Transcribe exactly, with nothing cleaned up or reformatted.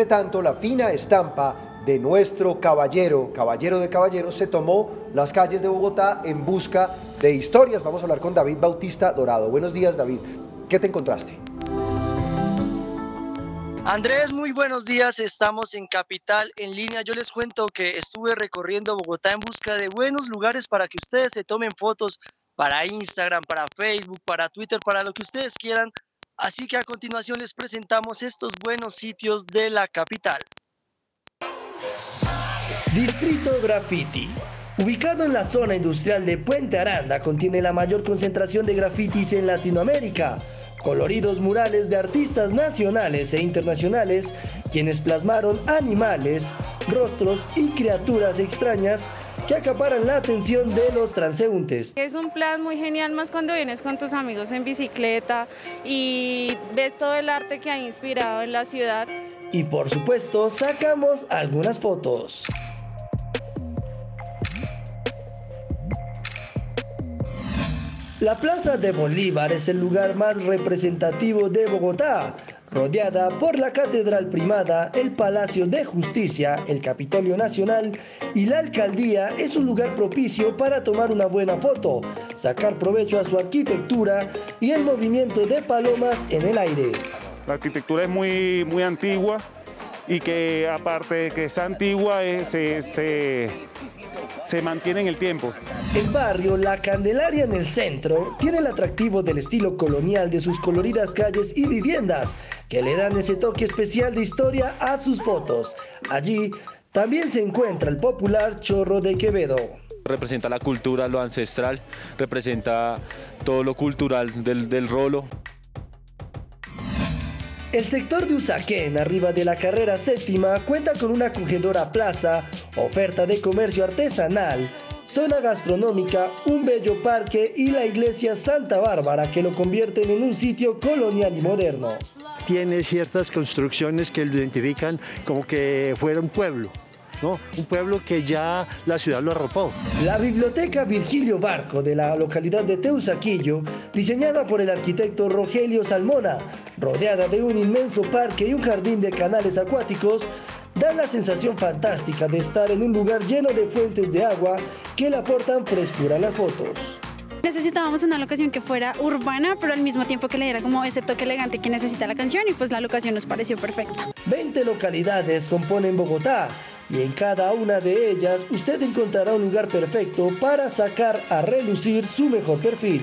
Entre tanto, la fina estampa de nuestro caballero, caballero de caballeros, se tomó las calles de Bogotá en busca de historias. Vamos a hablar con David Bautista Dorado. Buenos días, David. ¿Qué te encontraste? Andrés, muy buenos días. Estamos en Capital en Línea. Yo les cuento que estuve recorriendo Bogotá en busca de buenos lugares para que ustedes se tomen fotos para Instagram, para Facebook, para Twitter, para lo que ustedes quieran. Así que a continuación les presentamos estos buenos sitios de la capital. Distrito Graffiti. Ubicado en la zona industrial de Puente Aranda, contiene la mayor concentración de grafitis en Latinoamérica. Coloridos murales de artistas nacionales e internacionales, quienes plasmaron animales, rostros y criaturas extrañas que acaparan la atención de los transeúntes. Es un plan muy genial, más cuando vienes con tus amigos en bicicleta y ves todo el arte que ha inspirado en la ciudad. Y por supuesto, sacamos algunas fotos. La Plaza de Bolívar es el lugar más representativo de Bogotá, rodeada por la Catedral Primada, el Palacio de Justicia, el Capitolio Nacional y la Alcaldía. Es un lugar propicio para tomar una buena foto, sacar provecho a su arquitectura y el movimiento de palomas en el aire. La arquitectura es muy, muy antigua y que aparte de que es antigua, eh, se... se... se mantiene en el tiempo. El barrio La Candelaria en el centro tiene el atractivo del estilo colonial de sus coloridas calles y viviendas que le dan ese toque especial de historia a sus fotos. Allí también se encuentra el popular Chorro de Quevedo. Representa la cultura, lo ancestral, representa todo lo cultural del, del rolo. El sector de Usaquén, arriba de la carrera séptima, cuenta con una acogedora plaza, oferta de comercio artesanal, zona gastronómica, un bello parque y la iglesia Santa Bárbara, que lo convierten en un sitio colonial y moderno. Tiene ciertas construcciones que lo identifican como que fuera un pueblo, ¿no? Un pueblo que ya la ciudad lo arropó. La Biblioteca Virgilio Barco de la localidad de Teusaquillo, diseñada por el arquitecto Rogelio Salmona, rodeada de un inmenso parque y un jardín de canales acuáticos, da la sensación fantástica de estar en un lugar lleno de fuentes de agua que le aportan frescura a las fotos. Necesitábamos una locación que fuera urbana, pero al mismo tiempo que le diera como ese toque elegante que necesita la canción, y pues la locación nos pareció perfecta. veinte localidades componen Bogotá, y en cada una de ellas usted encontrará un lugar perfecto para sacar a relucir su mejor perfil.